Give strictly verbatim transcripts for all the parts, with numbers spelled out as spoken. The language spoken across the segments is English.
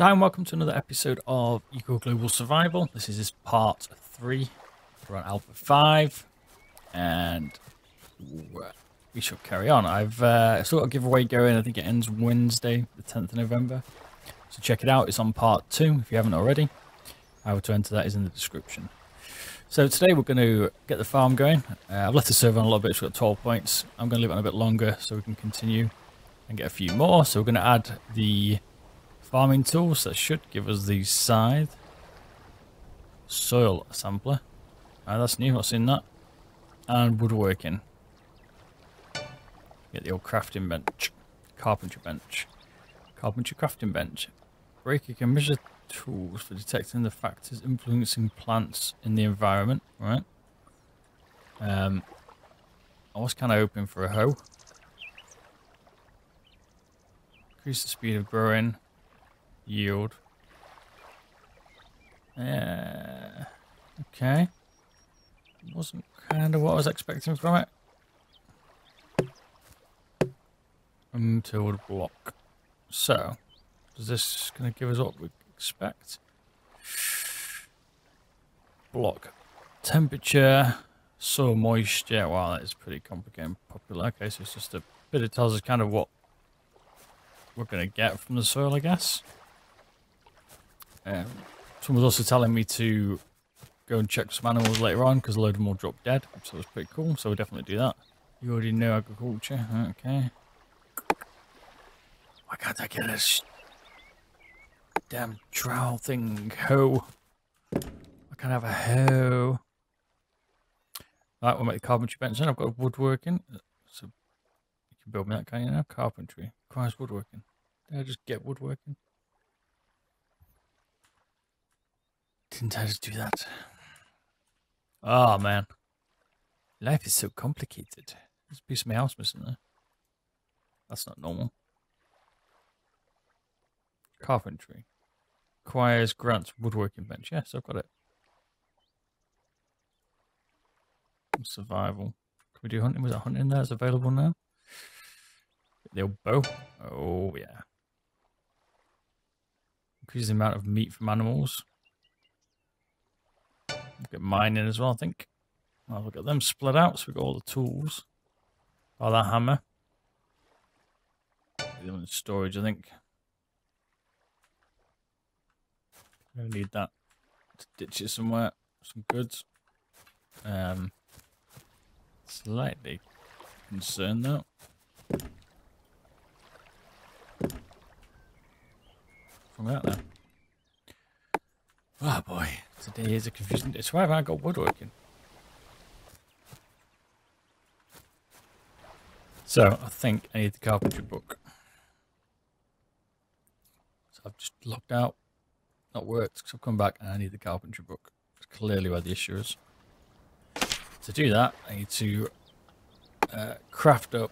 Hi and welcome to another episode of Eco Global Survival. This is part three. We're on Alpha five, and we shall carry on. I've uh, still got a giveaway going. I think it ends Wednesday, the tenth of November. So check it out. It's on part two if you haven't already. How to enter that is in the description. So today we're going to get the farm going. Uh, I've left the server on a little bit. It's got twelve points. I'm going to leave it on a bit longer so we can continue and get a few more. So we're going to add the farming tools. That should give us the scythe, soil sampler, uh, that's new, I've seen that, and woodworking. Get the old crafting bench, carpentry bench, carpentry crafting bench. Breaker can measure tools for detecting the factors influencing plants in the environment, right? Um, I was kind of hoping for a hoe. Increase the speed of growing. Yield. Yeah. Okay. Wasn't kind of what I was expecting from it. Untilled block. So, is this going to give us what we expect? Block. Temperature. Soil moisture. Wow, that is pretty complicated and popular. Okay, so it's just a bit of tells us kind of what we're going to get from the soil, I guess. Um, someone was also telling me to go and check some animals later on because a load of them will drop dead, which was pretty cool, so we'll definitely do that. You already know agriculture, okay. Why can't I get this damn trowel thing? Hoe. I can't have a hoe. Right, we'll make the carpentry bench then. I've got woodworking. So you can build me that, can't you now? Carpentry. Requires woodworking. Did I just get woodworking? Didn't I just do that? Oh man, life is so complicated. There's a piece of my house missing there. That's not normal. Carpentry requires Grant's woodworking bench. Yes, I've got it. Survival. Can we do hunting? Was it hunting there? It's available now. The old bow. Oh yeah. Increase the amount of meat from animals. Get mining as well, I think. I'll look at them split out, so we've got all the tools. Oh, that hammer. Get them in storage, I think. I need that to ditch it somewhere. Some goods. Um, slightly concerned though. What's wrong with that then? Oh boy, today is a confusing day. So why haven't I got woodworking? So I think I need the carpentry book. So I've just logged out. Not worked, because I've come back and I need the carpentry book. It's clearly where the issue is. To do that, I need to uh, craft up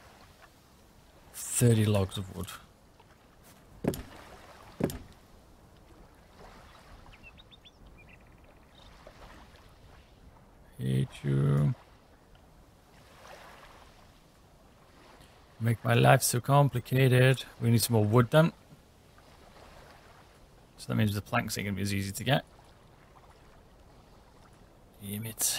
thirty logs of wood. Hate you. Make my life so complicated. We need some more wood then. So that means the planks ain't gonna be as easy to get. Damn it.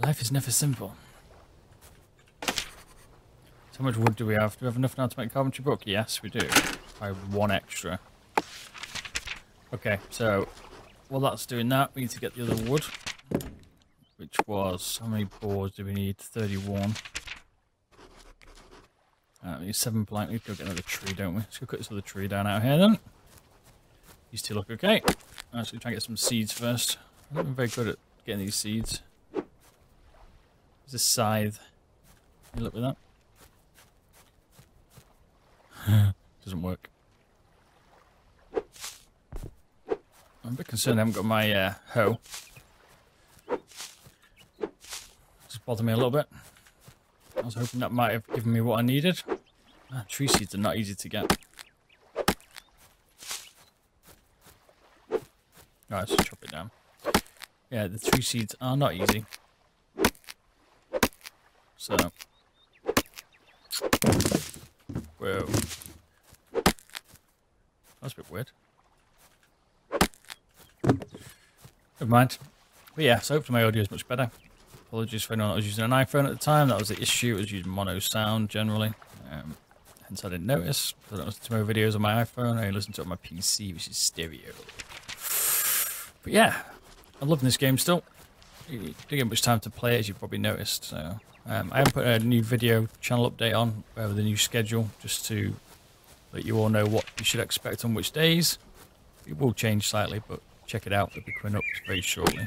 Life is never simple. So how much wood do we have? Do we have enough now to make a carpentry book? Yes, we do. I have one extra. Okay, so while that's doing that, we need to get the other wood, which was, how many boards do we need? thirty-one. Uh, we need seven plank. We've got to get another tree, don't we? Let's go cut this other tree down out here then. These two look okay. I'm just going to try and get some seeds first. I don't think I'm very good at getting these seeds. There's a scythe. Can you look with that? Doesn't work. I'm a bit concerned I haven't got my uh, hoe. Just bothered me a little bit. I was hoping that might have given me what I needed. Ah, tree seeds are not easy to get. Alright, let's chop it down. Yeah, the tree seeds are not easy. So. Whoa. That's a bit weird. Never mind. But yeah, so hopefully my audio is much better. Apologies for anyone that was using an iPhone at the time. That was the issue. It was using mono sound generally. Um, hence I didn't notice. I don't listen to my videos on my iPhone. I only listen to it on my P C, which is stereo. But yeah, I'm loving this game still. You didn't get much time to play it, as you've probably noticed. So um, I haven't put a new video channel update on uh, with a new schedule, just to let you all know what you should expect on which days. It will change slightly, but check it out. It'll be coming up very shortly.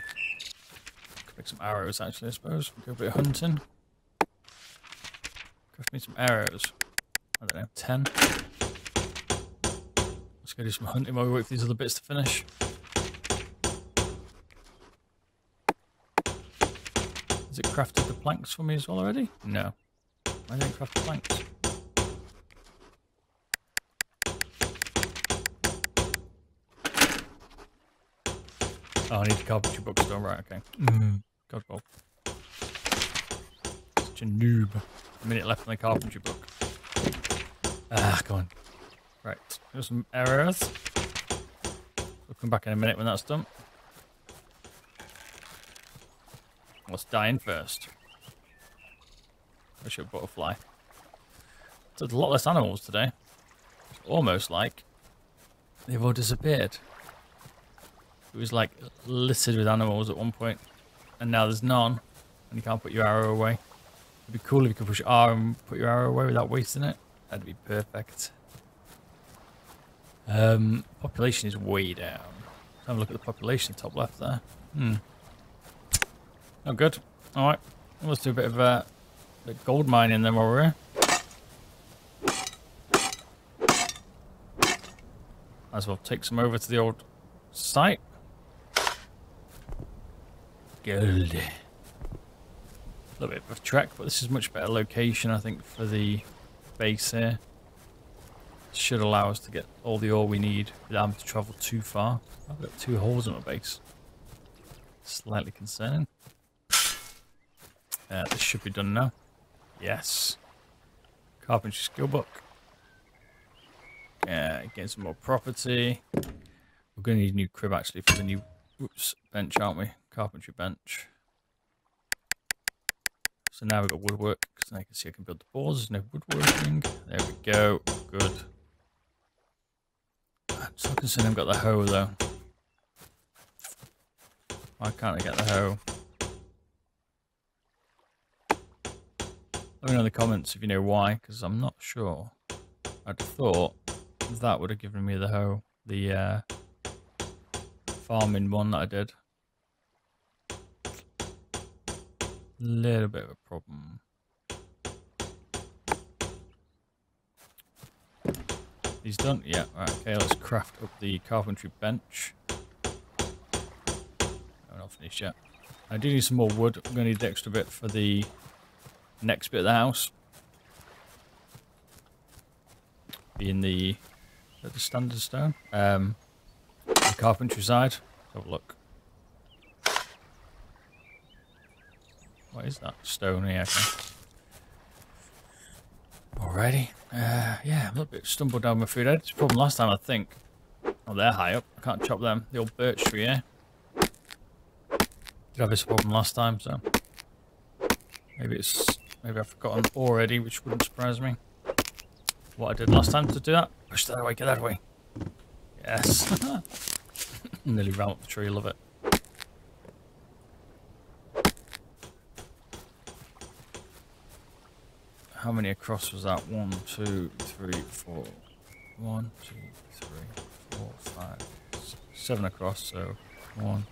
Could make some arrows, actually, I suppose. Go a bit hunting. Craft me some arrows. I don't know, ten. Let's go do some hunting while we wait for these other bits to finish. Has it crafted the planks for me as well already? No. I didn't craft the planks. Oh, I need the carpentry book still. Right, okay. Mm. God, Bob. Such a noob. A minute left on the carpentry book. Ah, go on. Right, here's some arrows. We'll come back in a minute when that's done. Let's die in first. Wish it was butterfly. There's a lot less animals today. It's almost like they've all disappeared. It was like littered with animals at one point, and now there's none, and you can't put your arrow away. It'd be cool if you could push R and put your arrow away without wasting it. That'd be perfect. Um, population is way down. Have a look at the population top left there. Hmm. Not good. All right, let's do a bit of uh, a bit of gold mining then while we're here. Might as well take some over to the old site. Gold. A little bit of a trek, but this is much better location, I think, for the base here. Should allow us to get all the ore we need without having to travel too far. I've got two holes in my base. Slightly concerning. Uh, this should be done now. Yes. Carpentry skill book. Yeah, getting some more property. We're going to need a new crib, actually, for the new oops, bench, aren't we? Carpentry bench. So now we've got woodwork, because now you can see I can build the boards. There's no woodworking. There we go. Good. I'm so concerned I've got the hoe, though. Why can't I get the hoe? Let me know in the comments if you know why, because I'm not sure. I'd thought that would have given me the hoe, the uh, farming one that I did. Little bit of a problem. He's done? Yeah, right, okay, let's craft up the carpentry bench. I'm not finished yet. I do need some more wood. I'm going to need the extra bit for the next bit of the house. Being the, the standard stone. Um, the carpentry side. Have a look. What is that stone here? Alrighty. Uh, yeah, I'm a little bit stumbled down my food. I had this problem last time, I think. Oh, they're high up. I can't chop them. The old birch tree here. Did have this problem last time, so maybe it's maybe I've forgotten already, which wouldn't surprise me. What I did last time to do that. Push that away. Get that away. Yes. Nearly ran up the tree. Love it. How many across was that? One, two, three, four. One, two, three, four, five, six, seven across. So one,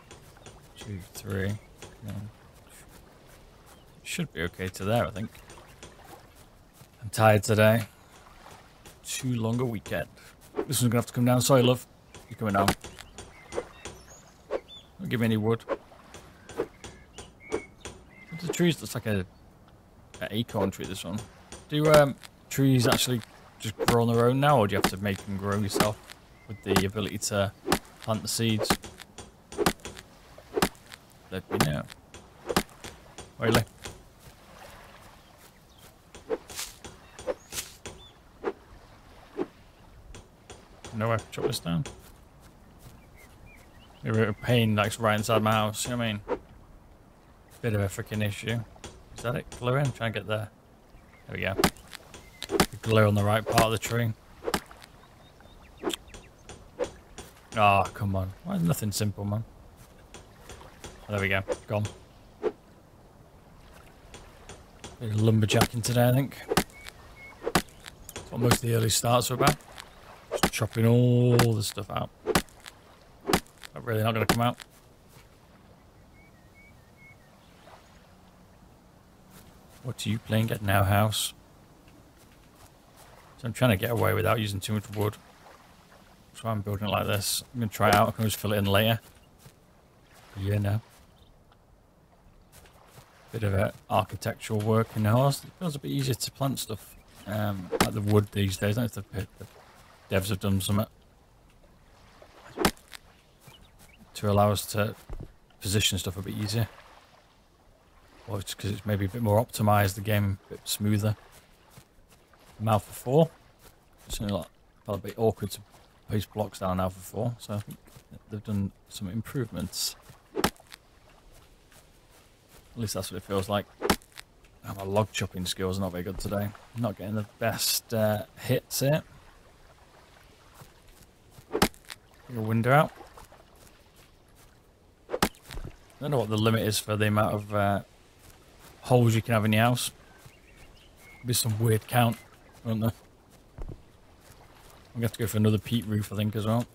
two, three. One. Should be okay to there, I think. I'm tired today. Too long a weekend. This one's gonna have to come down. Sorry, love. You're coming down. Don't give me any wood. The trees looks like a an acorn tree. This one. Do um, trees actually just grow on their own now, or do you have to make them grow yourself with the ability to plant the seeds? Let me know. Really? No way to chop this down. A bit of pain that's right inside my house, you know what I mean? Bit of a freaking issue. Is that it? Glue in? Try and get there. There we go. The glue on the right part of the tree. Ah, oh, come on. Why is nothing simple, man? Oh, there we go. Gone. Bit of lumberjacking today, I think. That's what most of the early starts were about. Just chopping all the stuff out. That's really not going to come out. What are you playing at now, house? So I'm trying to get away without using too much wood. That's why I'm building it like this. I'm going to try it out. I can always fill it in later. You know. Bit of a architectural work in the house. It feels a bit easier to plant stuff. Um, like the wood these days. I don't know if the devs have done something to allow us to position stuff a bit easier. Or it's because it's maybe a bit more optimised, the game a bit smoother. I'm Alpha four. It's only like, felt a bit awkward to place blocks down in Alpha four, so I think they've done some improvements. At least that's what it feels like. Oh, my log chopping skills are not very good today. I'm not getting the best uh, hits here. Get a window out. I don't know what the limit is for the amount of uh, holes you can have in your house. There'll be some weird count, won't there? I'm going to have to go for another peat roof, I think, as well.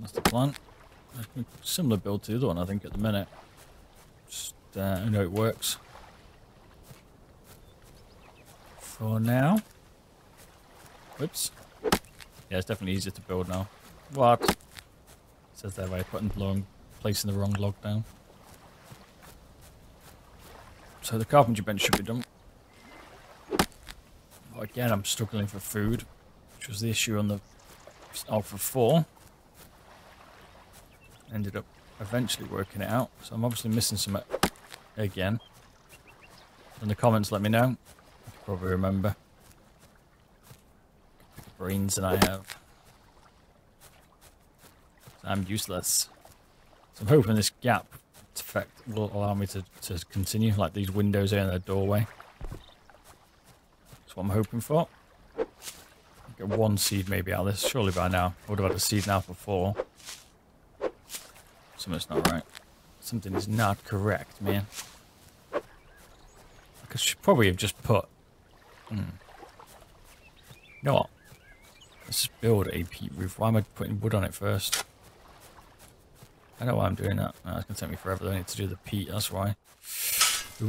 That's the plan. Similar build to the other one, I think, at the minute. Just, uh, I know it works. For now. Whoops. Yeah, it's definitely easier to build now. What? Says there by putting the wrong, placing the wrong log down. So the carpentry bench should be done. But again, I'm struggling for food, which was the issue on the Alpha four. Ended up eventually working it out. So I'm obviously missing some again. In the comments, let me know. You can probably remember. Brains that I have. I'm useless. So I'm hoping this gap effect will allow me to, to continue, like these windows here in the doorway. That's what I'm hoping for. Get one seed maybe out of this, surely by now. I would have had a seed now for four. Something's not right. Something is not correct, man. I should probably have just put... Hmm. You know what? Let's just build a peat roof. Why am I putting wood on it first? I know why I'm doing that. No, it's going to take me forever. I need to do the peat, that's why.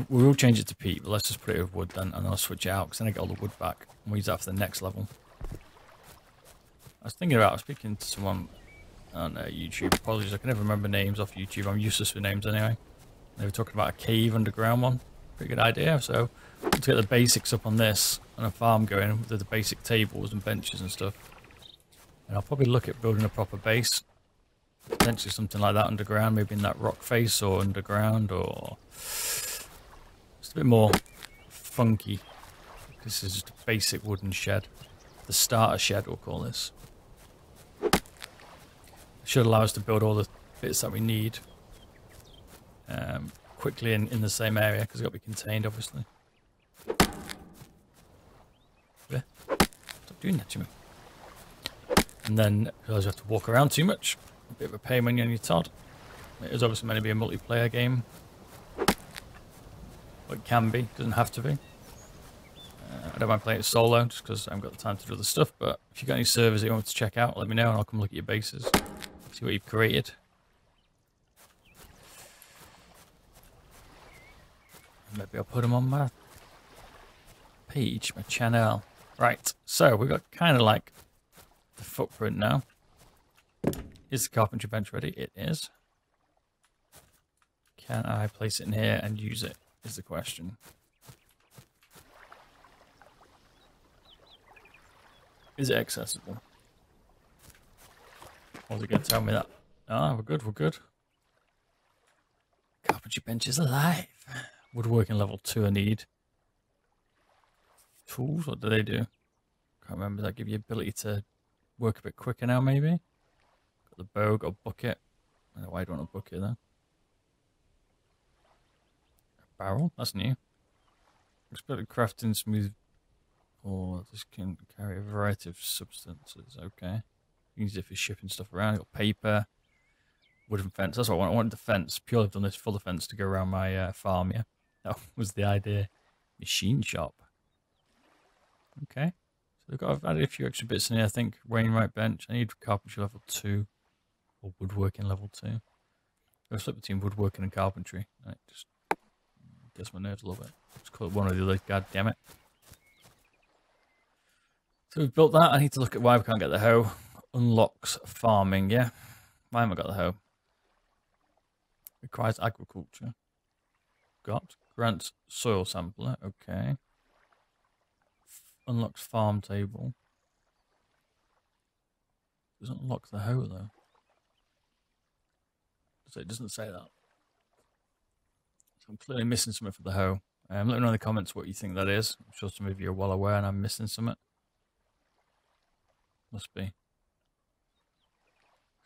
We will change it to peat, but let's just put it with wood then, and I'll switch it out, because then I get all the wood back, and we'll use that for the next level. I was thinking about, I was speaking to someone on uh, YouTube. Apologies, I can never remember names off YouTube. I'm useless with names anyway. They were talking about a cave underground one. Pretty good idea, so to get the basics up on this, and a farm going with the basic tables and benches and stuff. And I'll probably look at building a proper base. Potentially something like that underground, maybe in that rock face or underground, or just a bit more funky. This is just a basic wooden shed. The starter shed, we'll call this. It should allow us to build all the bits that we need um, quickly in, in the same area, because it's got to be contained, obviously. Yeah. Stop doing that to me. And then, because you have to walk around too much, a bit of a pain when you're on your T O D. It is obviously meant to be a multiplayer game. Well, it can be, it doesn't have to be. Uh, I don't mind playing it solo, just because I haven't got the time to do other stuff, but if you've got any servers that you want to check out, let me know and I'll come look at your bases. See what you've created. Maybe I'll put them on my page, my channel. Right, so we've got kind of like the footprint now. Is the carpentry bench ready? It is. Can I place it in here and use it? Is the question. Is it accessible? Was it going to tell me that? Ah, we're good, we're good. Carpentry bench is alive. Woodworking level two I need. Tools, what do they do? Can't remember. Does that give you ability to work a bit quicker now, maybe? Got the bow, got a bucket. I don't know why I don't want a bucket there. A barrel? That's new. Expert crafting smooth. Or oh, this can carry a variety of substances. Okay. You can use it for shipping stuff around. Got paper. Wooden fence. That's what I want. I wanted the fence. Purely I've done this for the fence to go around my uh, farm, yeah. That was the idea. Machine shop. Okay. So I've, got, I've added a few extra bits in here. I think Wainwright bench. I need carpentry level two. Or woodworking level two. I'll flip between woodworking and carpentry. And it just gets my nerves a little bit. Just call it one or the other. God damn it. So we've built that. I need to look at why we can't get the hoe. Unlocks farming, yeah. Why haven't I got the hoe? Requires agriculture. Got. Grants soil sampler. Okay. F unlocks farm table. Doesn't unlock the hoe though. So it doesn't say that. So I'm clearly missing something for the hoe. Um, let me know in the comments what you think that is. I'm sure some of you are well aware and I'm missing something. Must be.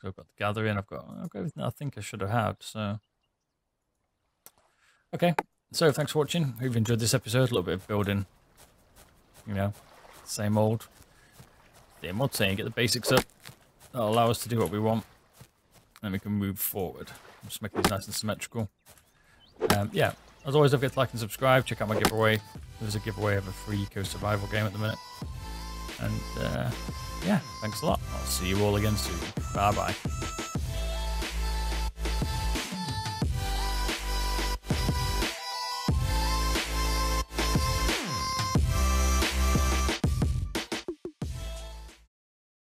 So I've got the gathering. I've got, I've got everything I think I should have had. So. Okay, so thanks for watching. Hope you've enjoyed this episode. A little bit of building, you know, same old. The mod saying get the basics up. That'll allow us to do what we want. And we can move forward. Just make these nice and symmetrical. Um, yeah, as always, don't forget to like and subscribe. Check out my giveaway. There's a giveaway of a free Eco Survival game at the minute. And uh, yeah, thanks a lot. I'll see you all again soon. Bye-bye.